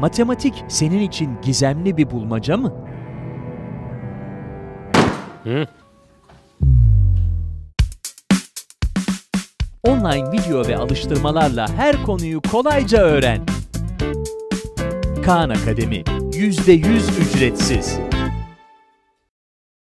Matematik senin için gizemli bir bulmaca mı? Online video ve alıştırmalarla her konuyu kolayca öğren. Khan Academy %100 ücretsiz.